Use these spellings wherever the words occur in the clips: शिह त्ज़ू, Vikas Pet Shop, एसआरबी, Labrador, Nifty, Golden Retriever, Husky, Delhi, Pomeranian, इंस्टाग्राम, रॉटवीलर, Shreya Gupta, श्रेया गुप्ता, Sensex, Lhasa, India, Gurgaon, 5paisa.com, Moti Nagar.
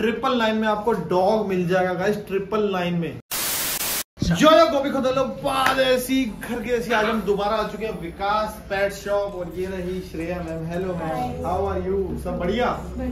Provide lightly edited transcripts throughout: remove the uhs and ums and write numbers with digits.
999 में आपको डॉग मिल जाएगा गाइस 999 में। जो गोभी खुद लोग बात ऐसी घर के ऐसी आज हम दोबारा आ चुके हैं विकास पेट शॉप और ये रही Shreya ma'am. Hello ma'am, how are you? सब बढ़िया?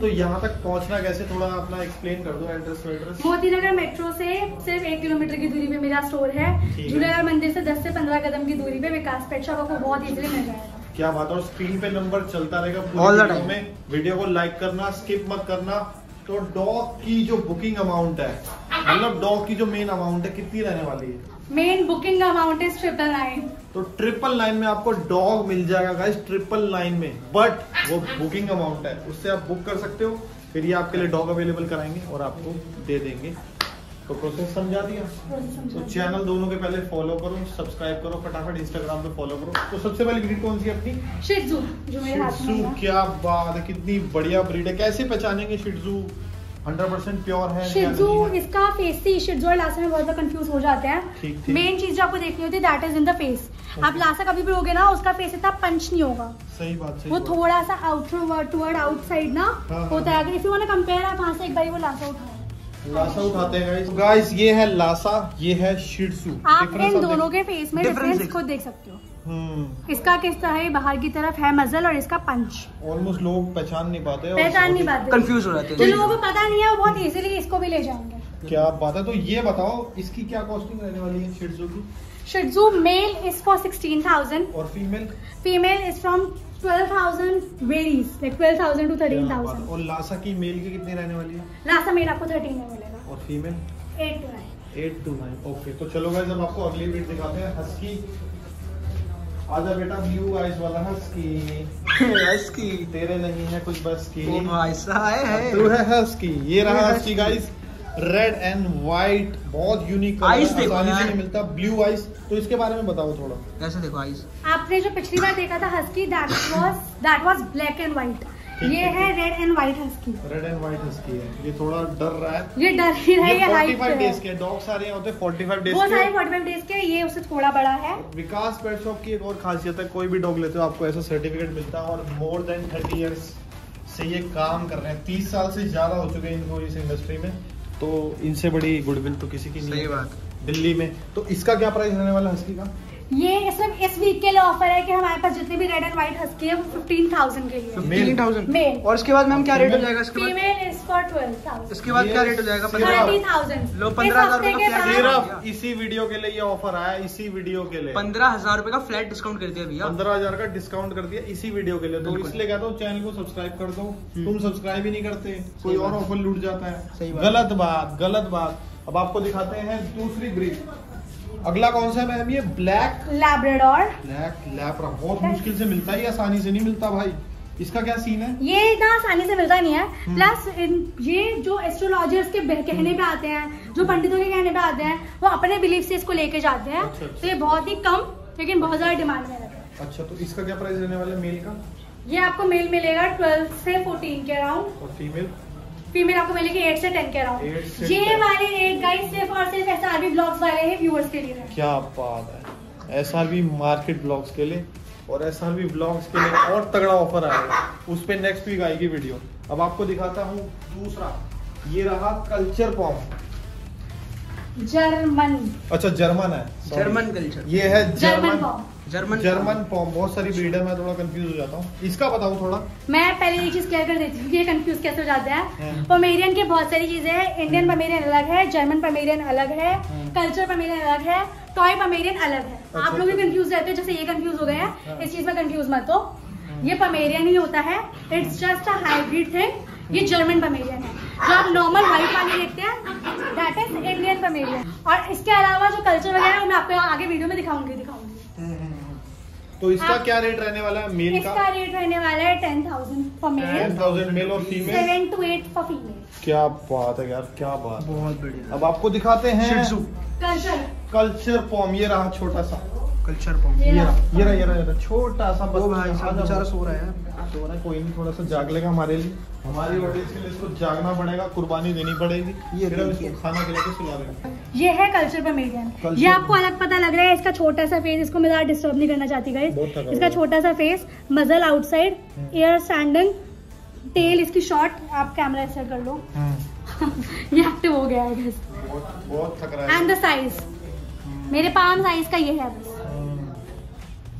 तो यहाँ तक पहुँचना कैसे, थोड़ा अपना एक्सप्लेन कर दो एड्रेस। मोती नगर मेट्रो से सिर्फ 1 किलोमीटर की दूरी पे मेरा स्टोर है। झूलेलाल मंदिर से 10 से 15 कदम की दूरी पे विकास पेट शॉप आपको बहुत इजीली मिल जाएगा। क्या बात है। और स्क्रीन पे नंबर चलता रहेगा पूरे वीडियो में, वीडियो को लाइक करना, स्किप मत करना। तो डॉग की जो बुकिंग अमाउंट है, मतलब डॉग की जो मेन अमाउंट है कितनी रहने वाली है? Main booking amount is 999। तो 999 में आपको डॉग मिल जाएगा गाइस 999 में, बट वो बुकिंग अमाउंट है, उससे आप बुक कर सकते हो, फिर ये आपके लिए डॉग अवेलेबल कराएंगे और आपको दे देंगे। तो प्रोसेस समझा दिया। तो चैनल दोनों के पहले फॉलो करो, सब्सक्राइब करो, फटाफट इंस्टाग्राम पे फॉलो करो। तो सबसे पहले ब्रीड कौन सी है अपनी? शिह त्ज़ू, जो मेरे हाथ में है। क्या बात है, कितनी बढ़िया ब्रीड है। कैसे पहचानेंगे शिह त्ज़ू 100% प्योर है? शिह त्ज़ू इसका फेस से शिह त्ज़ू और लासा में बहुत बार कंफ्यूज हो जाते हैं। मेन चीज जो आपको देखनी होती है that is in the face. आप लासा कभी भी होगे ना, उसका फेस इतना पंच नहीं होगा। सही बात, सही वो बात। थोड़ा सा आउटवर्ड आउटसाइड ना होता है। अगर if you want to compare, आप हां से एक बार वो लासा उठाओ, लासा उठाते हैं गाइस। ये है लासा, ये है शिह त्ज़ू। आप इन दोनों के फेस में डिफरेंस खुद देख सकते हो। इसका किस तरह बाहर की तरफ है मजल और इसका पंच। ऑलमोस्ट लोग पहचान नहीं पाते, कंफ्यूज हो जाते हैं। लोगों को पता नहीं है, वो बहुत इजीली इसको भी ले जाएंगे। क्या बात है। तो ये बताओ इसकी क्या कॉस्टिंग रहने वाली है शिह त्ज़ू की? शिह त्ज़ू male is for 16,000 और female is from 12,000 varies, like 12,000 to 13,000। और लासा की मेल की कितनी रहने वाली है? लासा मेल आपको 13 में मिलेगा और फीमेल 8 to 9। ओके, तो चलो गाइस अब आपको अगली ब्रीड दिखाते हैं। हस्की, आजा बेटा, ब्लू आइज वाला हस्की। हस्की तेरे नहीं है कुछ बस की, ऐसा है तू है हस्की। ये रहा husky guys, red and white, बहुत यूनिक नहीं मिलता। ब्लू आइस, तो इसके बारे में बताओ थोड़ा, कैसे देखो आइस? आपने जो पिछली बार देखा था husky that was black and white, ये है red and white husky. Red and white husky है, ये थोड़ा डर रहा है, ये डर ही रहा है। 45 डेज के डॉग सारे होते हैं, 45 डेज के, वो सारे 45 डेज के, ये उससे थोड़ा बड़ा है। विकास पेट शॉप की एक और खासियत है, कोई भी डॉग लेते हो आपको ऐसा सर्टिफिकेट मिलता है और मोर देन 30 इयर्स से ये काम कर रहे हैं। 30 साल से ज्यादा हो चुके हैं इनको इस इंडस्ट्री में, तो इनसे बड़ी गुडविल तो किसी की नहीं। सही बात। दिल्ली में तो इसका क्या प्राइस रहने वाला हस्की का? ये सिर्फ इस वीक के लिए ऑफर है कि हमारे पास जितने भी रेड एंड व्हाइट हस्की है वो 15,000 के लिए। 15,000। और इसके बाद मैम क्या रेट हो जाएगा? इसके बाद फीमेल इज फॉर 12,000। इसके बाद क्या रेट हो जाएगा? 13,000। लो 15,000। इसी वीडियो के लिए ये ऑफर आया, इसी वीडियो के लिए 15,000 का फ्लैट डिस्काउंट कर दिया भैया, 15,000 का डिस्काउंट कर दिया इसी वीडियो के लिए। तो इसलिए कहता हूँ चैनल को सब्सक्राइब कर दो, तुम सब्सक्राइब ही नहीं करते, कोई और ऑफर लूट जाता है। गलत बात, गलत बात। अब आपको दिखाते हैं दूसरी ब्रीड। अगला कौन सा है मैम? ये ब्लैक लैब्राडोर। ब्लैक लैब्राडोर बहुत मुश्किल से मिलता है, आसानी से नहीं मिलता भाई। इसका क्या सीन है? ये इतना आसानी से मिलता नहीं है। प्लस ये जो एस्ट्रोलॉजर्स के कहने पे आते हैं, जो पंडितों के कहने पे आते हैं, वो अपने बिलीफ से इसको लेके जाते हैं। अच्छा, अच्छा। तो ये बहुत ही कम लेकिन बहुत ज्यादा डिमांड में रहता है। अच्छा, तो इसका क्या प्राइस रहने वाला है मेल का? ये आपको मेल मिलेगा 12 से 14 के अराउंड और फीमेल आपको मिलेगी 8 से 10 के अराउंड। ये वाले रेट गाइस सिर्फ और सिर्फ एसआरबी ब्लॉग्स वाले हैं, व्यूअर्स के लिए। क्या बात है, एसआरबी मार्केट ब्लॉग्स के लिए और एसआरबी ब्लॉग्स के लिए और तगड़ा ऑफर आएगा, उस पे नेक्स्ट वीक आएगी वीडियो। अब आपको दिखाता हूँ दूसरा, ये रहा कल्चर पॉम। जर्मन। अच्छा, जर्मन है, जर्मन कल्चर। ये है जर्मन पॉम। जर्मन पॉम, बहुत सारी ब्रीड है, मैं थोड़ा कंफ्यूज हो जाता हूँ। इसका बताओं थोड़ा। मैं पहले ये चीज क्लियर कर देती हूँ कि ये कंफ्यूज कैसे हो जाता है। पोमेरियन के बहुत सारी चीजें हैं, इंडियन पोमेरियन अलग है, जर्मन पोमेरियन अलग है, कल्चर पोमेरियन अलग है, टॉय पोमेरियन अलग है। अच्छा, आप लोग भी कंफ्यूज रहते हो, जैसे ये कंफ्यूज हो गए हैं, इस चीज में कंफ्यूज मत हो। ये पोमेरियन ही होता है, it's just a hybrid thing. ये जर्मन पोमेरियन है, जो आप नॉर्मल व्हाइट वाले देखते हैं दैट इज इंडियन पोमेरियन। और इसके अलावा जो कल्चर वगैरह है मैं आपको आगे वीडियो में दिखाऊंगी। तो इसका क्या रेट रहने वाला है मेल का? इसका रेट रहने वाला है 10,000 फॉर मेल, 10,000 मेल और फीमेल 7 to 8 फॉर फीमेल। क्या बात है यार, क्या बात, बहुत बढ़िया। अब आपको दिखाते हैं कल्चर पॉम। ये रहा छोटा सा कल्चर पॉम, ये रहा छोटा सा बेचारा सो रहा है, कोई नहीं, थोड़ा सा जाग लेगा हमारे लिए, हमारी ऑडियंस के लिए। इसको जागना पड़ेगा, कुर्बानी देनी पड़ेगी, ये खाना खिला के सुला देगा। ये है कल्चर पोमेरियन। ये आपको अलग पता लग रहा है, इसका छोटा सा फेस, इसको मैं ज्यादा डिस्टर्ब नहीं करना चाहती गाइस। इसका छोटा सा face, muzzle outside, ear standing, tail इसकी शॉर्ट, आप कैमरा सेट कर लो। ये एक्टिव हो गया है बहुत थक रहा है। एंड द साइज मेरे पाम साइज का ये है बस।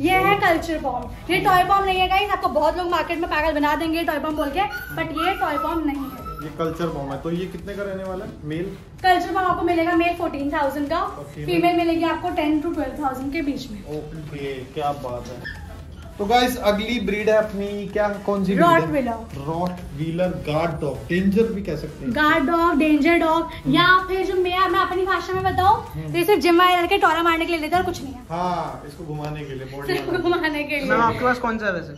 ये है कल्चर बॉम्ब, ये टॉय बॉम्ब नहीं है गाइस। आपको बहुत लोग मार्केट में पागल बना देंगे टॉय बॉम्ब बोल के, बट ये टॉय बॉम्ब नहीं है, ये कल्चर बॉम्ब है। तो ये कितने का रहने वाला है मेल? कल्चर बॉम्ब आपको मिलेगा मेल 14,000 का, फीमेल मिलेगी आपको 10 to 12,000 के बीच में। ओके, क्या बात है। तो गाइस अगली ब्रीड है अपनी, क्या कौन सी? रॉटवीलर। रॉटवीलर guard dog, danger भी कह सकते हैं, गार्ड डॉग, डेंजर डॉग, या फिर जो मैं अपनी भाषा में बताऊं तो ये सिर्फ जिम्मा के टोरा मारने के लिए लेते हैं और कुछ नहीं है। हाँ, इसको घुमाने के लिए, घुमाने के लिए। मैम आपके पास कौन सा है वैसे?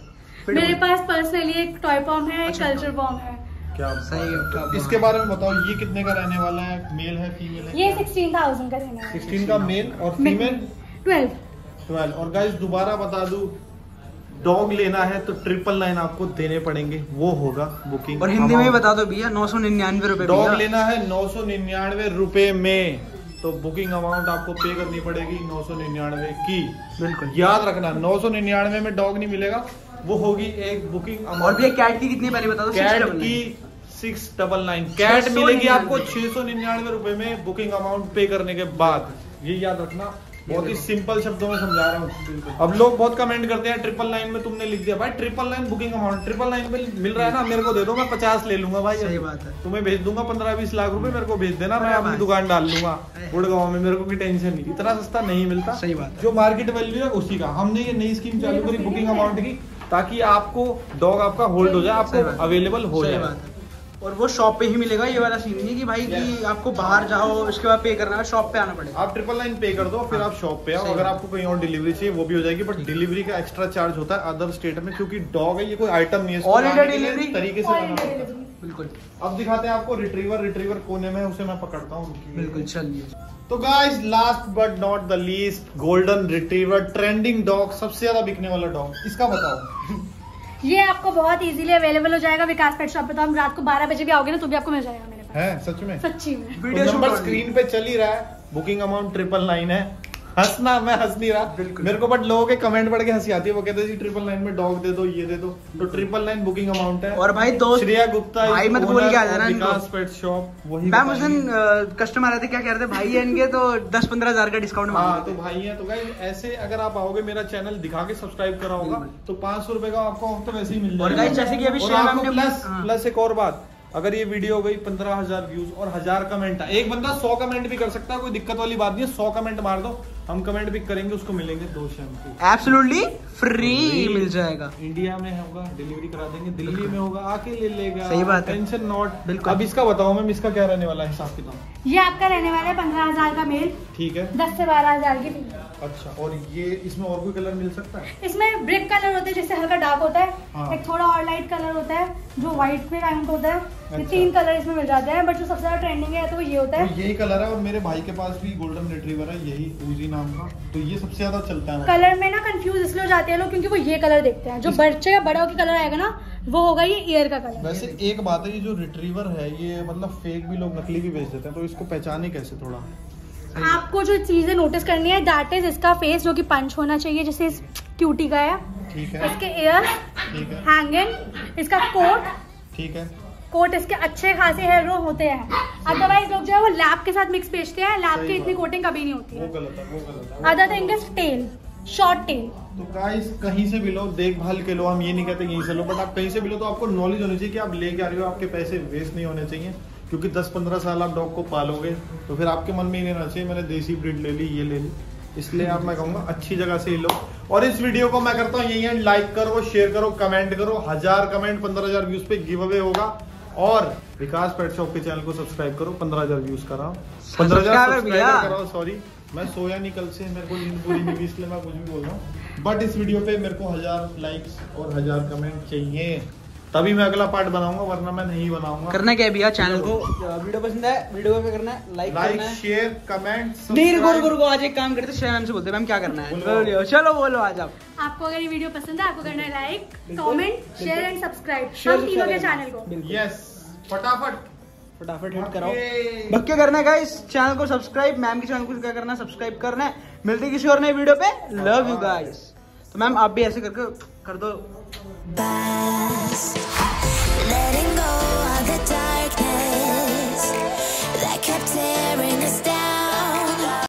मेरे पास पर्सनली एक टॉय बॉम्ब है, एक कल्चर बॉम्ब है। क्या सही है। इसके बारे में बताओ, ये कितने का रहने वाला है? मेल है, फीमेल है? ये 16,000 का रहने वाला है। 16 का मेल और फीमेल 12। और गाइस दोबारा बता दूं, डॉग लेना है तो 999 आपको देने पड़ेंगे, वो होगा बुकिंग। और हिंदी में बता दो भैया, 999 रुपए डॉग लेना है, 999 रुपए में। तो बुकिंग अमाउंट आपको पे करनी पड़ेगी 999 की। बिल्कुल याद रखना, 999 में डॉग नहीं मिलेगा, वो होगी एक बुकिंग अमाउंट। और भैया कैट की कितनी पहले बता दो? कैट की 699, कैट मिलेगी आपको 699 रुपए में बुकिंग अमाउंट पे करने के बाद। ये याद रखना, बहुत ही सिंपल शब्दों में समझा रहा हूँ। अब लोग बहुत कमेंट करते हैं 999 में तुमने लिख दिया। भाई 999 बुकिंग अमाउंट 999 में मिल रहा है ना, मेरे को दे दो, मैं 50 ले लूंगा भाई। सही बात है, तुम्हें भेज दूंगा 15-20 लाख रुपए, मेरे को भेज देना, मैं अपनी दुकान डाल लूंगा गुड़गांव में, मेरे को कोई टेंशन नहीं। इतना सस्ता नहीं मिलता। सही बात है, जो मार्केट वैल्यू है उसी का। हमने ये नई स्कीम चालू करी बुकिंग अमाउंट की, ताकि आपको डॉग आपका होल्ड हो जाए, आपको अवेलेबल हो जाए। और वो शॉप पे ही मिलेगा, ये वाला सीन नहीं कि भाई कि आपको बाहर जाओ उसके बाद पे करना है, शॉप पे आना पड़ेगा। आप 999 पे कर दो, फिर आप शॉप पे आओ। अगर आपको कहीं और डिलीवरी चाहिए वो भी हो जाएगी, बट डिलीवरी का एक्स्ट्रा चार्ज होता है अदर स्टेट में, क्योंकि डॉग है, ये कोई आइटम नहीं है, ऑल इंडिया डिलीवरी तरीके से बनाना होता है। बिल्कुल। अब दिखाते हैं आपको रिट्रीवर। रिट्रीवर कोने में, उसे मैं पकड़ता हूँ। बिल्कुल, चलिए। तो guys last but not the least, golden retriever, trending dog, सबसे ज्यादा बिकने वाला डॉग, इसका बताओ। ये आपको बहुत इजीली अवेलेबल हो जाएगा विकास पेट शॉप पे। तो हम रात को 12 बजे भी आओगे ना तो भी आपको मिल जाएगा मेरे पास। है सच में? सच्ची में। वीडियो नंबर स्क्रीन पे चल ही रहा है, बुकिंग अमाउंट 999 है। हंसना, मैं हंस नहीं रहा। बिल्कुल मेरे को, बट लोगों के कमेंट पढ़ के हंसी आती है, वो कहते हैं जी 999 में डॉग दे दो, ये दे दो। तो 999 बुकिंग अमाउंट है। और भाई दोस्त श्रेया गुप्ता, भाई मत बोल के आ जाना, विकास पेट शॉप। वही मैम उस दिन कस्टमर आए थे, क्या कह रहे थे भाई है इनके, तो 10-15 हजार का डिस्काउंट मांग रहे थे। तो भाई है, तो गाइस ऐसे अगर आप आओगे, मेरा चैनल दिखा के सब्सक्राइब करा होगा तो 500 रुपए का आपको तो वैसे ही मिल जाएगा। और गाइस जैसे कि अभी श्रेया मैम ने प्लस एक और बात, अगर ये वीडियो हो गई 15,000 व्यूज और 1000 कमेंट आए, एक बंदा 100 कमेंट भी कर सकता है, कोई दिक्कत वाली बात नहीं है। 100 कमेंट मार दो, हम कमेंट भी करेंगे, उसको मिलेंगे 2 शैम्पू एब्सोल्युटली फ्री मिल जाएगा। इंडिया में होगा, डिलीवरी करा देंगे, दिल्ली में होगा, आके ले लेगा। सही बात है, टेंशन नॉट। बिल्कुल। अब इसका बताओ मैम, इसका क्या रहने वाला है हिसाब किताब? ये आपका रहने वाला है 15,000 का मेल, ठीक है, 10 से 12 हजार की फीमेल। अच्छा, और ये इसमें और कोई कलर मिल सकता है? इसमें ब्रिक कलर होता है, जैसे हल्का डार्क होता है, एक थोड़ा और लाइट कलर होता है जो व्हाइट में काउंट होता है। 3 कलर इसमें मिल जाते हैं, बट जो सबसे ज्यादा ट्रेंडिंग है तो ये होता है, यही कलर है। और मेरे भाई के पास भी गोल्डन रिट्रीवर है, यही उजी नाम का, तो ये सबसे ज्यादा चलता है। कलर में ना कंफ्यूज इसलिए हो जाते हैं लोग, क्योंकि वो ये कलर देखते हैं, जो बच्चे बड़ा होकर कलर आएगा ना वो होगा ये ईयर का कलर। वैसे एक बात है, ये जो रिट्रीवर है ये मतलब फेक भी लोग, नकली भी बेच देते हैं, तो इसको पहचाने कैसे? थोड़ा आपको जो चीजें नोटिस करनी है, दैट इज इसका फेस जो कि पंच होना चाहिए, जैसे इस क्यूटी का है, ठीक है, इसके ईयर, ठीक है, हैंगिंग, इसका कोट, ठीक है, कोट इसके अच्छे खासे हेयर रो होते हैं। अदरवाइज लोग जो है वो लैब के साथ मिक्स बेचते हैं, लैब की इतनी कोटिंग कभी नहीं होती है। वो गलत है, वो गलत है। Other thing is tail, short tail. तो गाइस कहीं से भी लो, देखभाल के लो, हम ये नहीं कहते यहीं से लो, बट आप कहीं से भी लो तो आपको नॉलेज होनी चाहिए कि आप लेके आ रहे हो, आपके पैसे वेस्ट नहीं होने चाहिए, क्योंकि 10-15 साल आप डॉग को पालोगे तो फिर आपके मन में ही रहना चाहिए मैंने देसी ब्रीड ले ली, ये ले ली। इसलिए आप, मैं कहूँगा अच्छी जगह से ही लो। और इस वीडियो को मैं करता हूँ यही है, लाइक करो, शेयर करो, कमेंट करो। 1000 कमेंट 15,000 व्यूज पे गिव अवे होगा। और विकास पेट शॉप के चैनल को सब्सक्राइब करो, 15,000 व्यूज करा, 15,000 कराओ। सॉरी मैं सोया नहीं कल से, मेरे को नींद पूरी नहीं हुई, इसलिए मैं कुछ भी बोल रहा हूँ, बट इस वीडियो पे मेरे को 1000 लाइक्स और 1000 कमेंट चाहिए, तभी मैं अगला पार्ट बनाऊंगा, वरना मैं नहीं बनाऊंगा। करना क्या है भैया, चैनल को वीडियो पसंद है, वीडियो पे करना है लाइक, शेयर, कमेंट। नीर गुरु आज एक काम करते, श्रेया मैम से बोलते हैं मैम क्या करना है, चलो बोलो आज आप। आपको अगर ये वीडियो पसंद है, आपको करना है like, comment, share and subscribe, हम तीनों के चैनल को। यस, फटाफट फटाफट हिट कराओ, बक्के करना है गाइस, चैनल को सब्सक्राइब, मैम के चैनल को क्या करना है, सब्सक्राइब करना है। मिलते किसी और नए वीडियो पे, लव यू गाइस। तो मैम आप भी ऐसे करके कर दो।